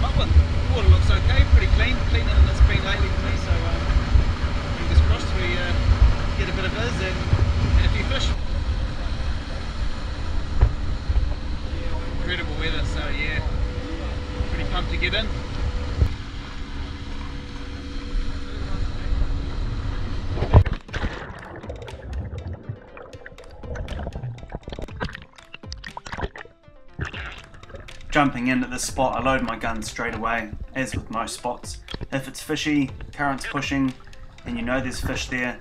time up with. The water looks okay, pretty clean, cleaner than it's been lately for me, so fingers crossed we get a bit of fizz and a few fish. Incredible weather, so yeah, pretty pumped to get in. Jumping in at this spot, I load my gun straight away, as with most spots. If it's fishy, current's pushing, and you know there's fish there,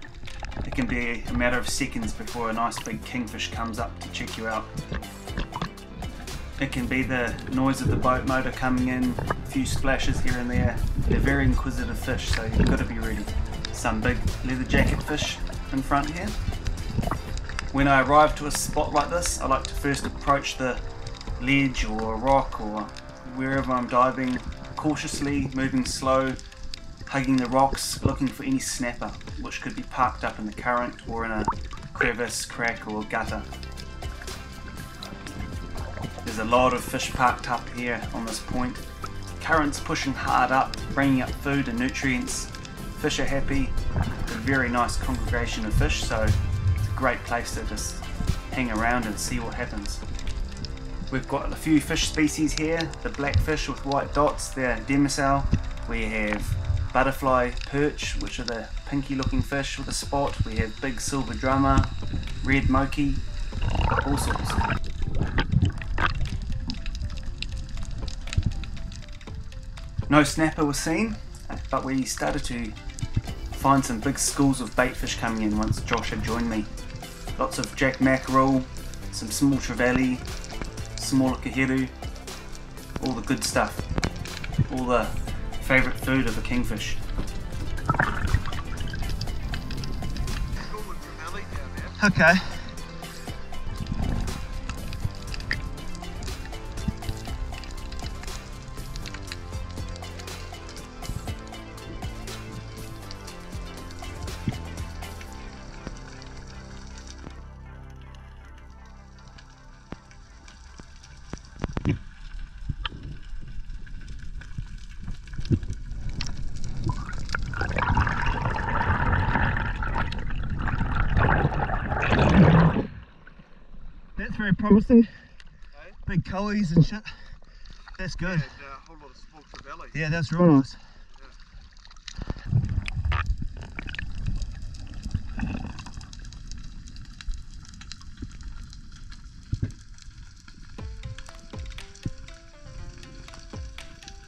it can be a matter of seconds before a nice big kingfish comes up to check you out. It can be the noise of the boat motor coming in, a few splashes here and there. They're very inquisitive fish, so you've got to be ready. Some big leather jacket fish in front here. When I arrive to a spot like this, I like to first approach the ledge or rock or wherever I'm diving, cautiously, moving slow, hugging the rocks, looking for any snapper, which could be parked up in the current or in a crevice, crack or gutter. There's a lot of fish parked up here on this point. Current's pushing hard up, bringing up food and nutrients. Fish are happy, a very nice congregation of fish, so it's a great place to just hang around and see what happens. We've got a few fish species here, the blackfish with white dots, they're demersal. We have butterfly perch, which are the pinky looking fish with a spot. We have big silver drummer, red moki, all sorts. No snapper was seen, but we started to find some big schools of baitfish coming in once Josh had joined me. Lots of jack mackerel, some small trevally, smaller kaheru, all the good stuff, all the favourite food of a kingfish. Okay. Very promising. Hey? Big coes and shit. That's good. And, a whole lot of small trevally. Yeah, that's real nice.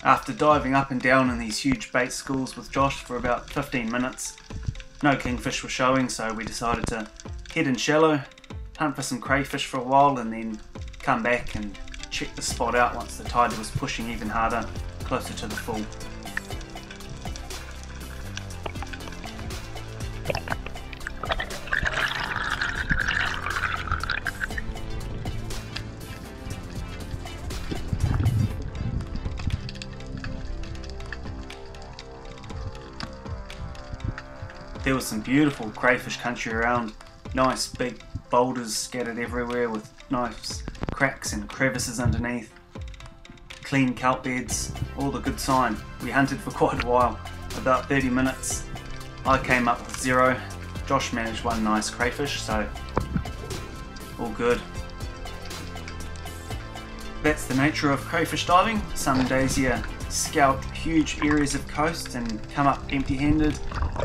After diving up and down in these huge bait schools with Josh for about 15 minutes, no kingfish were showing, so we decided to head in shallow, hunt for some crayfish for a while and then come back and check the spot out once the tide was pushing even harder, closer to the full. There was some beautiful crayfish country around, nice big boulders scattered everywhere with nice cracks and crevices underneath, clean kelp beds, all the good sign. We hunted for quite a while, about 30 minutes. I came up with zero, Josh managed one nice crayfish, so all good. That's the nature of crayfish diving. Some days you scalp huge areas of coast and come up empty-handed,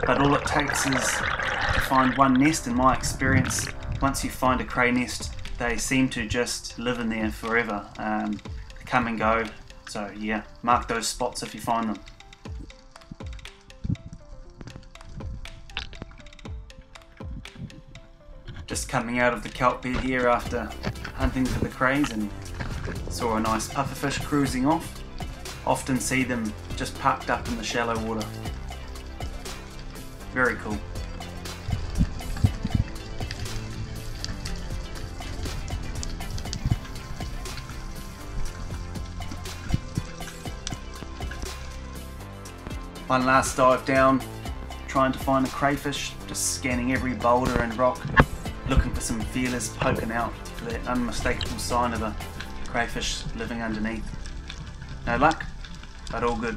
but all it takes is to find one nest. In my experience, once you find a cray nest, they seem to just live in there forever, come and go, so yeah, mark those spots if you find them. Just coming out of the kelp bed here after hunting for the crays and saw a nice pufferfish cruising off. Often see them just parked up in the shallow water. Very cool. One last dive down, trying to find a crayfish, just scanning every boulder and rock, looking for some feelers poking out for that unmistakable sign of a crayfish living underneath. No luck, but all good.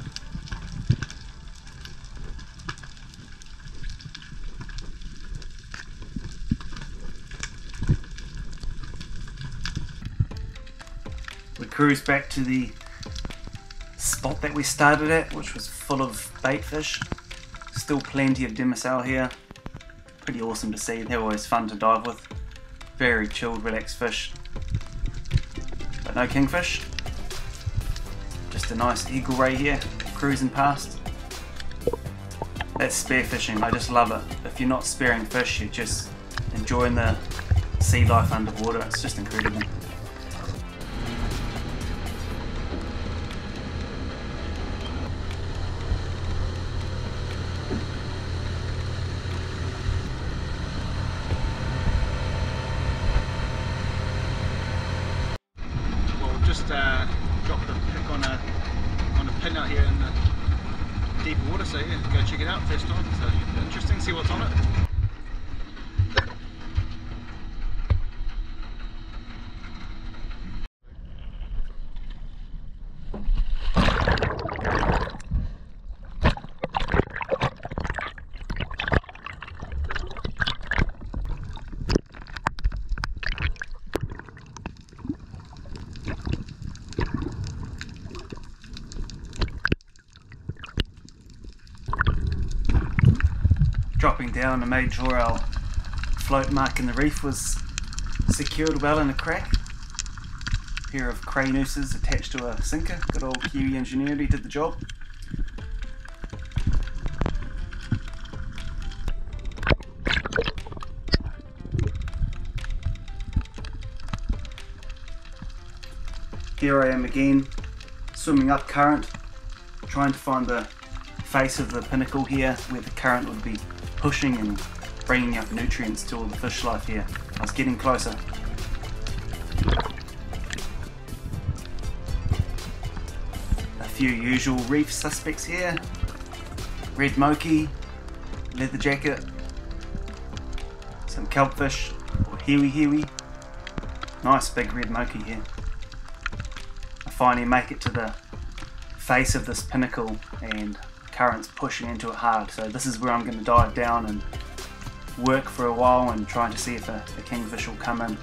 We cruised back to the spot that we started at, which was full of bait fish. Still plenty of demersal here. Pretty awesome to see. They're always fun to dive with. Very chilled, relaxed fish. But no kingfish. Just a nice eagle ray here, cruising past. That's spear fishing. I just love it. If you're not spearing fish, you're just enjoying the sea life underwater. It's just incredible. Dropped a pick on a pin out here in the deep water, so yeah, go check it out first time. So interesting, see what's on it. Dropping down and made sure our float mark in the reef was secured well in a crack. A pair of cray nooses attached to a sinker. Good old Kiwi ingenuity did the job. Here I am again, swimming up current, trying to find the face of the pinnacle here where the current would be pushing and bringing up nutrients to all the fish life here. I was getting closer. A few usual reef suspects here. Red moki, leather jacket, some kelpfish or hiwi. Nice big red moki here. I finally make it to the face of this pinnacle and current's pushing into it hard, so this is where I'm going to dive down and work for a while and try to see if a kingfish will come in.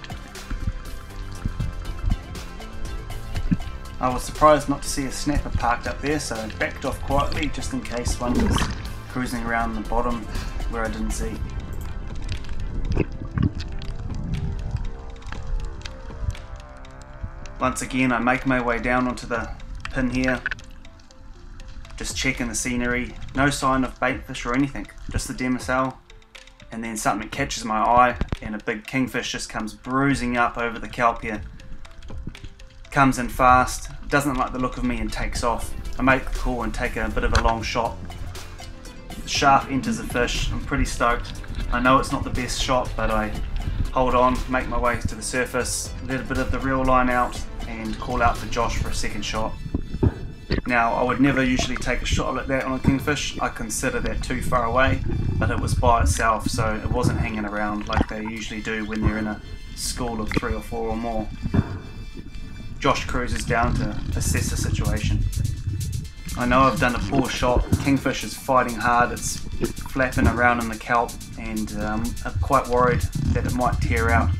I was surprised not to see a snapper parked up there, so I backed off quietly just in case one was cruising around the bottom where I didn't see. Once again I make my way down onto the pin here. Just checking the scenery, no sign of baitfish or anything, just the demersal, and then something catches my eye and a big kingfish just comes bruising up over the kelp here. Comes in fast, doesn't like the look of me and takes off. I make the call and take a bit of a long shot. The shaft enters the fish, I'm pretty stoked. I know it's not the best shot, but I hold on, make my way to the surface, let a bit of the reel line out and call out for Josh for a second shot. Now, I would never usually take a shot like that on a kingfish. I consider that too far away, but it was by itself, so it wasn't hanging around like they usually do when they're in a school of 3 or 4 or more. Josh cruises down to assess the situation. I know I've done a poor shot. Kingfish is fighting hard, it's flapping around in the kelp, and I'm quite worried that it might tear out.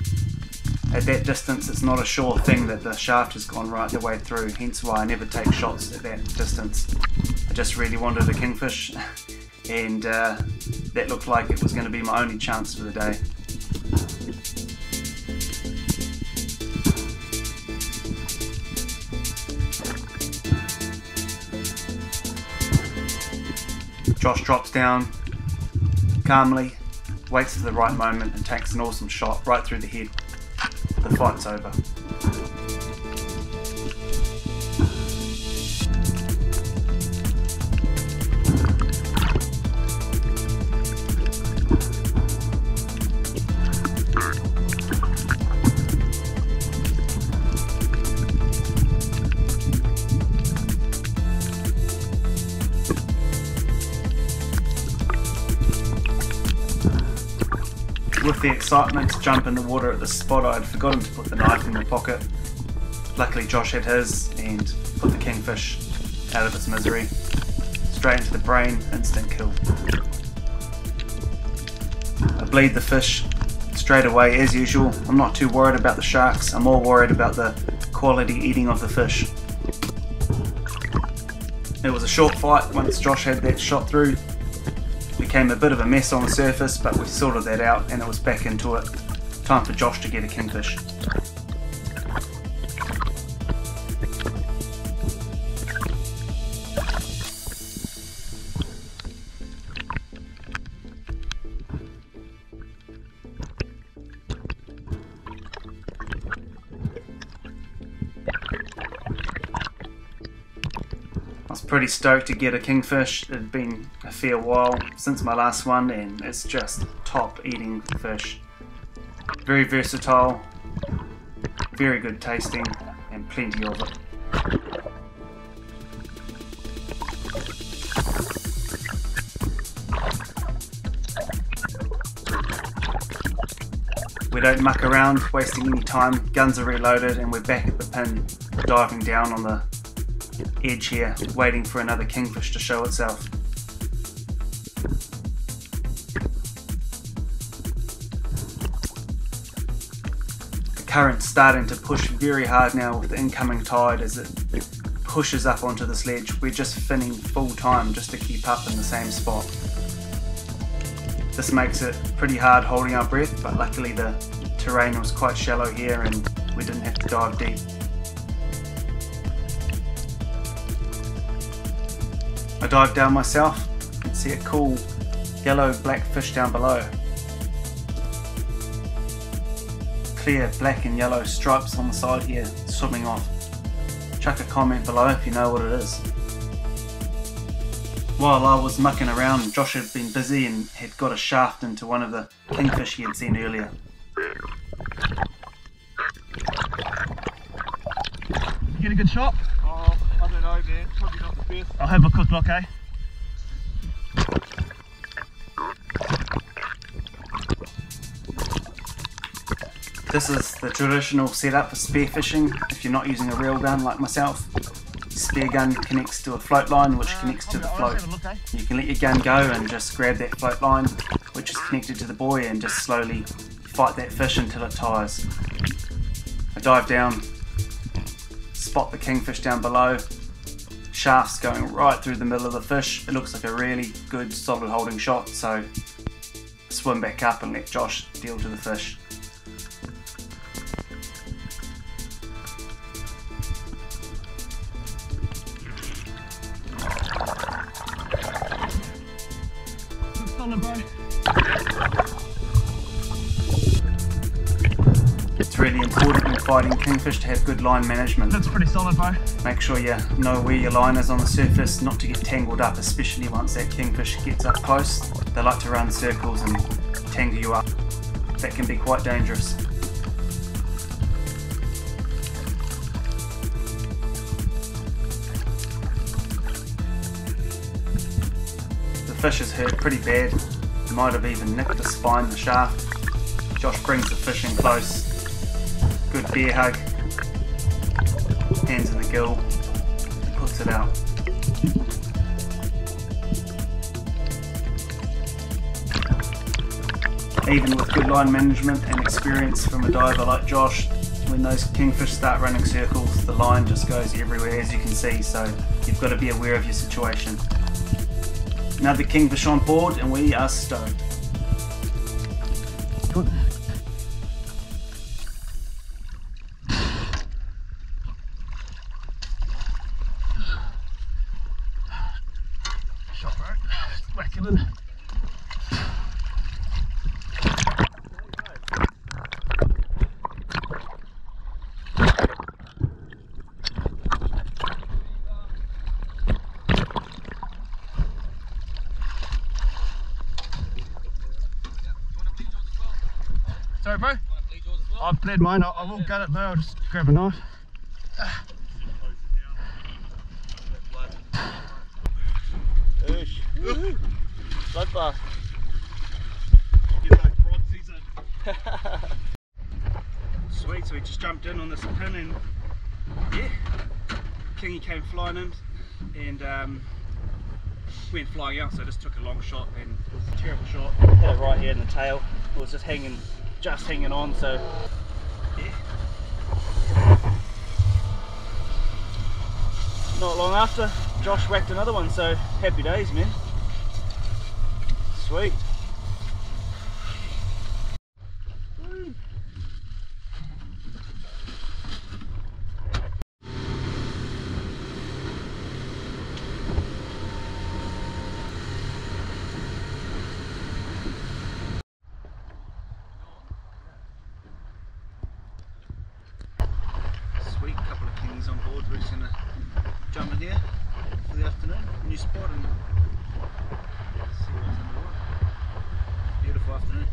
At that distance, it's not a sure thing that the shaft has gone right the way through, hence why I never take shots at that distance. I just really wanted a kingfish, and that looked like it was going to be my only chance for the day. Josh drops down calmly, waits for the right moment, and takes an awesome shot right through the head. The fight's over. With the excitement to jump in the water at this spot, I had forgotten to put the knife in my pocket. Luckily Josh had his and put the kingfish out of its misery. Straight into the brain, instant kill. I bleed the fish straight away as usual. I'm not too worried about the sharks, I'm more worried about the quality eating of the fish. It was a short fight once Josh had that shot through. Became a bit of a mess on the surface, but we sorted that out and it was back into it. Time for Josh to get a kingfish. Pretty stoked to get a kingfish. It had been a fair while since my last one and it's just top eating fish. Very versatile, very good tasting and plenty of it. We don't muck around wasting any time, guns are reloaded and we're back at the pin, diving down on the edge here, waiting for another kingfish to show itself. The current's starting to push very hard now with the incoming tide as it pushes up onto this ledge. We're just finning full time just to keep up in the same spot. This makes it pretty hard holding our breath, but luckily the terrain was quite shallow here and we didn't have to dive deep. I dive down myself and see a cool yellow black fish down below. Clear black and yellow stripes on the side here swimming off. Chuck a comment below if you know what it is. While I was mucking around, Josh had been busy and had got a shaft into one of the kingfish he had seen earlier. You get a good shot? I don't know, man. Probably not the best. I'll have a quick look, eh? This is the traditional setup for spearfishing if you're not using a reel gun like myself. The spear gun connects to a float line which connects to the float. Look, eh? You can let your gun go and just grab that float line which is connected to the buoy and just slowly fight that fish until it tires. I dive down. Spot the kingfish down below, shafts going right through the middle of the fish. It looks like a really good solid holding shot, so swim back up and let Josh deal to the fish. Good solid, bro. It's really important fighting kingfish to have good line management. That's pretty solid, bro. Make sure you know where your line is on the surface, not to get tangled up, especially once that kingfish gets up close. They like to run circles and tangle you up. That can be quite dangerous. The fish is hurt pretty bad. It might have even nicked the spine, the shaft. Josh brings the fish in close. Good bear hug, hands in the gill, puts it out. Even with good line management and experience from a diver like Josh, when those kingfish start running circles, the line just goes everywhere as you can see, so you've got to be aware of your situation. Another kingfish on board and we are stoked. Good. Sorry, bro. I've bled mine. I will gut it though. I'll just grab a knife. Blood bath. Get those bronzies in. Sweet, so we just jumped in on this pin and yeah, Kingy came flying in. and went flying out, so I just took a long shot, and it was a terrible shot. Hit it right here in the tail. It was just hanging on, so yeah. Not long after, Josh whacked another one, so happy days, man. Sweet. Couple of kings on board. We're just going to jump in here for the afternoon. New spot and see what's under water. Beautiful afternoon.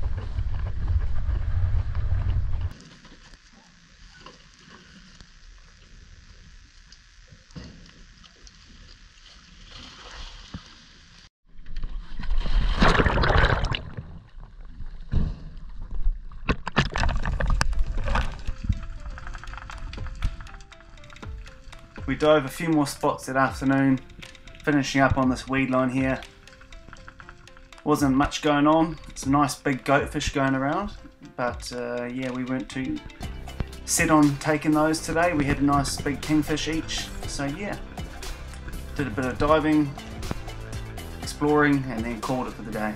We dove a few more spots that afternoon, finishing up on this weed line here. Wasn't much going on. It's a nice big goatfish going around, but yeah, we weren't too set on taking those today. We had a nice big kingfish each, so yeah, did a bit of diving, exploring, and then called it for the day.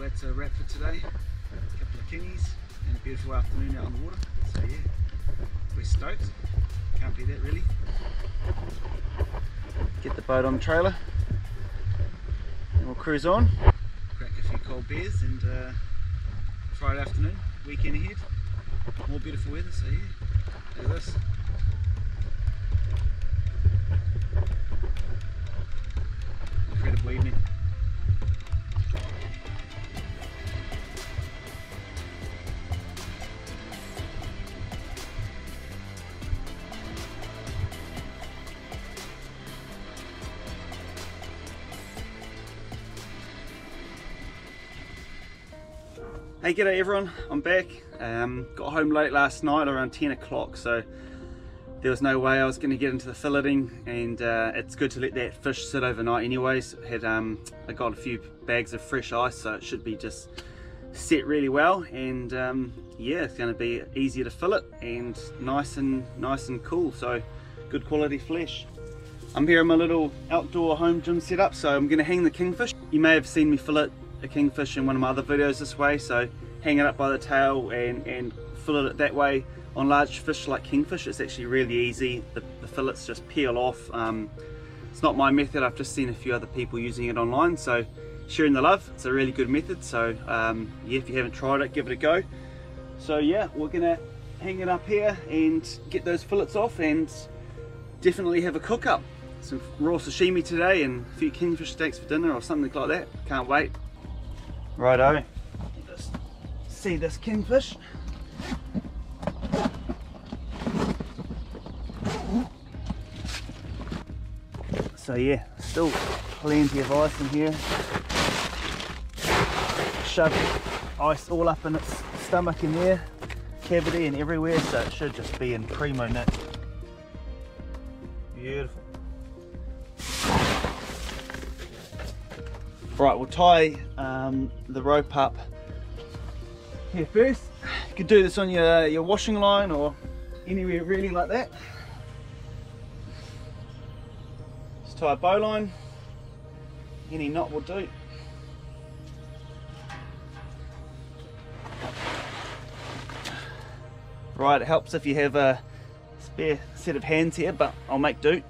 That's a wrap for today. A couple of kingies and a beautiful afternoon out on the water. So yeah, we're stoked. Can't be that really. Get the boat on the trailer and we'll cruise on. Crack a few cold beers and Friday afternoon, weekend ahead. More beautiful weather, so yeah, look at this. Incredible evening. Hey, g'day everyone, I'm back. Got home late last night, around 10 o'clock, so there was no way I was going to get into the filleting, and it's good to let that fish sit overnight anyways. I got a few bags of fresh ice, so it should be just set really well, and yeah, it's going to be easier to fillet and nice and cool, so good quality flesh. I'm here in my little outdoor home gym setup, so I'm going to hang the kingfish. You may have seen me fillet a kingfish in one of my other videos this way, so hang it up by the tail and fillet it that way. On large fish like kingfish, it's actually really easy. The fillets just peel off. It's not my method, I've just seen a few other people using it online, so sharing the love. It's a really good method, so yeah, if you haven't tried it, give it a go. So yeah, we're gonna hang it up here and get those fillets off and definitely have a cook up. Some raw sashimi today and a few kingfish steaks for dinner or something like that. Can't wait. Righto, just see this kingfish. So yeah, still plenty of ice in here. Shoved ice all up in its stomach in there. cavity and everywhere, so it should just be in primo knit. Beautiful. Right, we'll tie the rope up here first. You could do this on your washing line or anywhere really like that. Just tie a bow line, any knot will do. Right, it helps if you have a spare set of hands here, but I'll make do.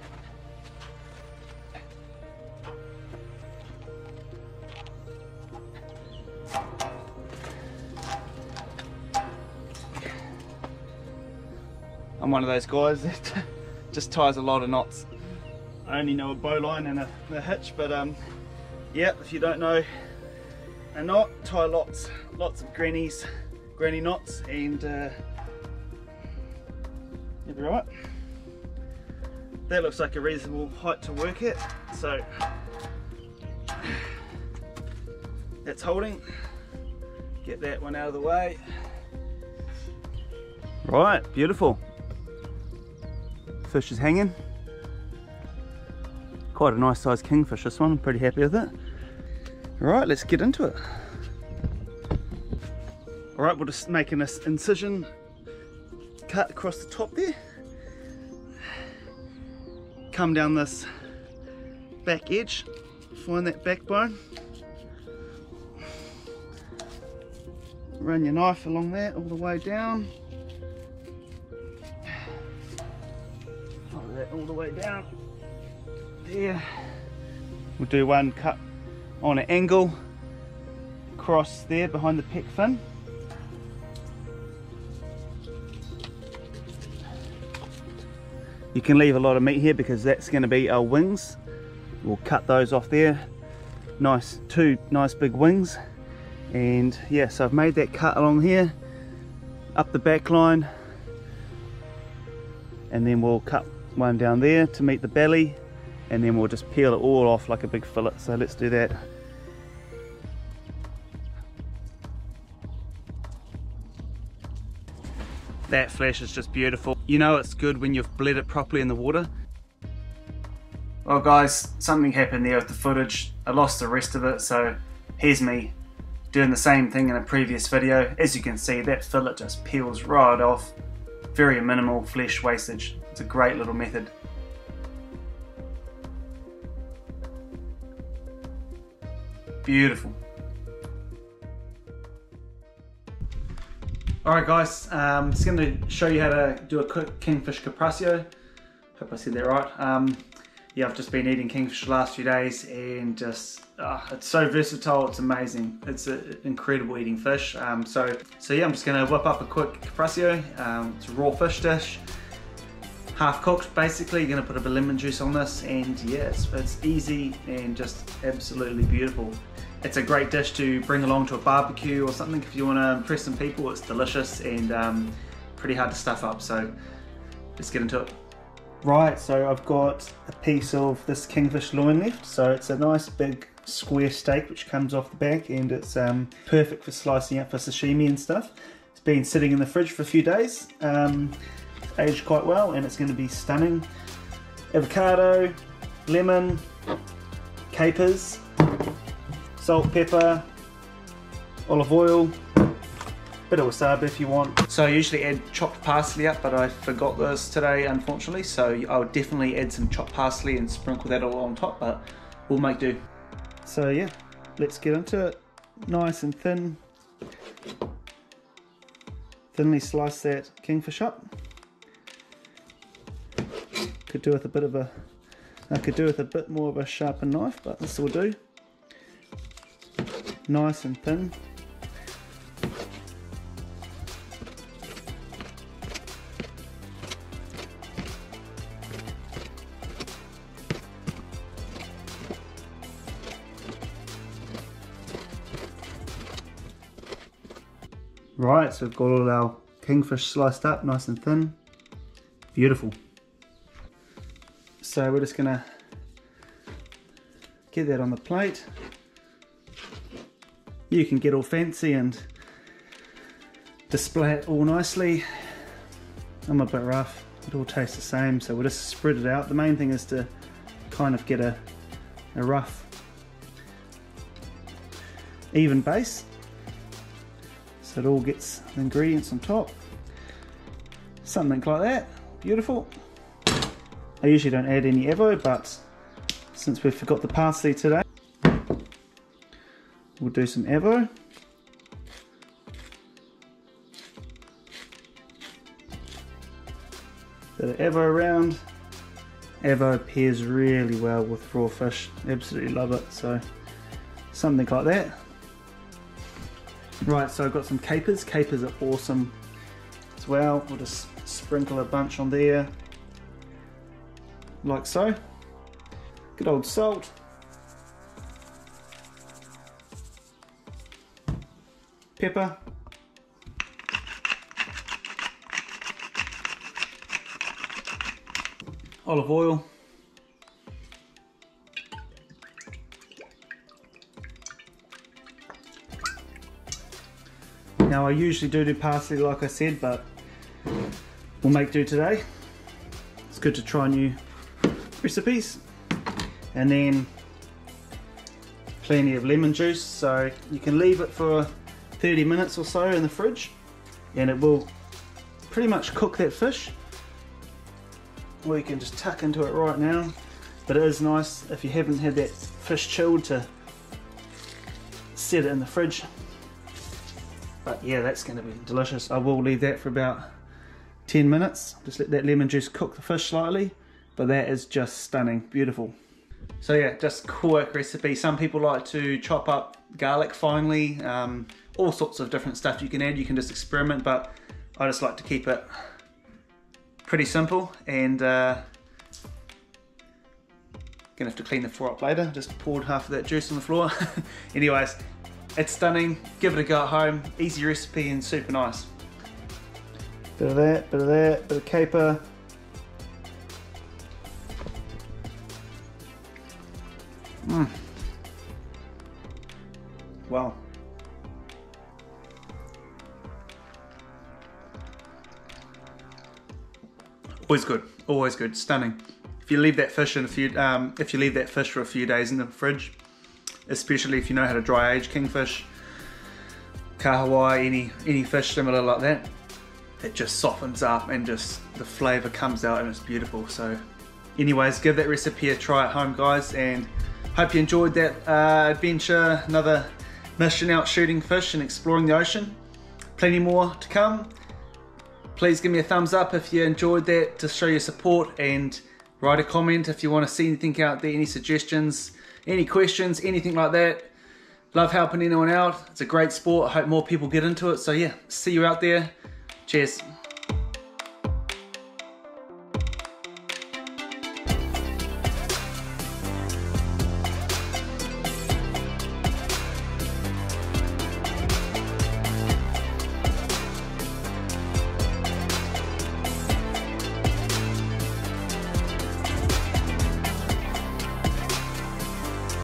I'm one of those guys that just ties a lot of knots. I only know a bowline and a hitch, but yeah, if you don't know a knot, tie lots of granny knots, and you'll be right. That looks like a reasonable height to work at, so that's holding. Get that one out of the way. Right, beautiful. Fish is hanging. Quite a nice sized kingfish, this one. I'm pretty happy with it. Alright, let's get into it. Alright, we'll just make an incision cut across the top there. Come down this back edge, find that backbone. Run your knife along that all the way down. All the way down there. We'll do one cut on an angle across there behind the pec fin. You can leave a lot of meat here because that's going to be our wings. We'll cut those off there. Nice, two nice big wings. And yeah, so I've made that cut along here up the back line, and then we'll cut one down there to meet the belly, and then we'll just peel it all off like a big fillet. So let's do that. That flesh is just beautiful. You know it's good when you've bled it properly in the water. Well guys, something happened there with the footage. I lost the rest of it, so here's me doing the same thing in a previous video. As you can see, that fillet just peels right off. Very minimal flesh wastage. It's a great little method. Beautiful. Alright guys, I'm just going to show you how to do a quick kingfish carpaccio. Hope I said that right. Yeah, I've just been eating kingfish the last few days, and just it's so versatile, it's amazing. It's incredible eating fish. So yeah, I'm just going to whip up a quick carpaccio. It's a raw fish dish, half cooked basically. You're going to put a bit of lemon juice on this, and yes, it's easy and just absolutely beautiful. It's a great dish to bring along to a barbecue or something if you want to impress some people. It's delicious and pretty hard to stuff up, so let's get into it. Right, so I've got a piece of this kingfish loin left, so it's a nice big square steak which comes off the back, and it's perfect for slicing up for sashimi and stuff. It's been sitting in the fridge for a few days, aged quite well, and it's going to be stunning. Avocado, lemon, capers, salt, pepper, olive oil, bit of wasabi if you want. So I usually add chopped parsley up, but I forgot this today unfortunately, so I'll definitely add some chopped parsley and sprinkle that all on top, but we'll make do. So yeah, let's get into it. Nice and thin. Thinly slice that kingfish up. Could do with a bit of a, I could do with a bit more of a sharpened knife, but this will do. Nice and thin. Right, so we've got all our kingfish sliced up nice and thin. Beautiful. So we're just gonna get that on the plate. You can get all fancy and display it all nicely. I'm a bit rough, it all tastes the same, so we'll just spread it out. The main thing is to kind of get a rough, even base, so it all gets the ingredients on top. Something like that, beautiful. I usually don't add any evo, but since we forgot the parsley today, we'll do some evo. Bit of evo around. Evo pairs really well with raw fish, absolutely love it, so something like that. Right, so I've got some capers. Capers are awesome as well. We'll just sprinkle a bunch on there, like so. Good old salt. Pepper. Olive oil. Now I usually do parsley like I said, but we'll make do today. It's good to try new recipes. And then plenty of lemon juice, so you can leave it for 30 minutes or so in the fridge and it will pretty much cook that fish. We can just tuck into it right now, but it is nice if you haven't had that fish chilled to set it in the fridge. But yeah, that's going to be delicious. I will leave that for about 10 minutes, just let that lemon juice cook the fish slightly, but that is just stunning, beautiful. So yeah, just quick recipe. Some people like to chop up garlic finely, all sorts of different stuff you can add, you can just experiment, but I just like to keep it pretty simple. And gonna have to clean the floor up later, just poured half of that juice on the floor. Anyways, it's stunning, give it a go at home, easy recipe and super nice. Bit of that, bit of that, bit of caper. Wow. Always good, stunning. If you leave that fish in a few, if you leave that fish for a few days in the fridge, especially if you know how to dry age kingfish, kahawai, any fish similar like that, it just softens up and just the flavour comes out and it's beautiful. So, anyways, give that recipe a try at home, guys, and hope you enjoyed that adventure, another mission out shooting fish and exploring the ocean. Plenty more to come. Please give me a thumbs up if you enjoyed that to show your support, and write a comment if you want to see anything out there, any suggestions, any questions, anything like that. Love helping anyone out. It's a great sport. I hope more people get into it. So yeah, see you out there. Cheers.